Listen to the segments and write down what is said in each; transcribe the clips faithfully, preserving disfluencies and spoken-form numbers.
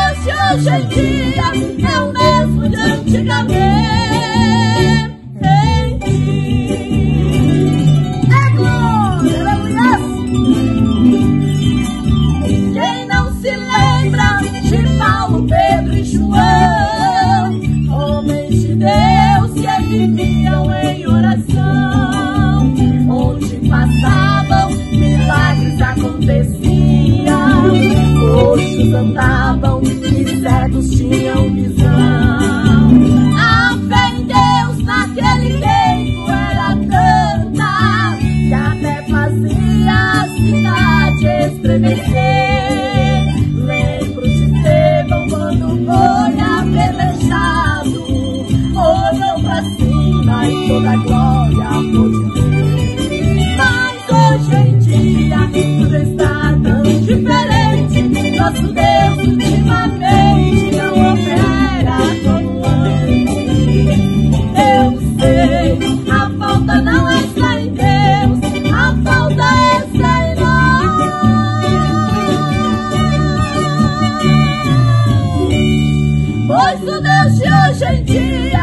Hoje em dia é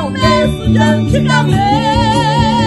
o mesmo de antigamente.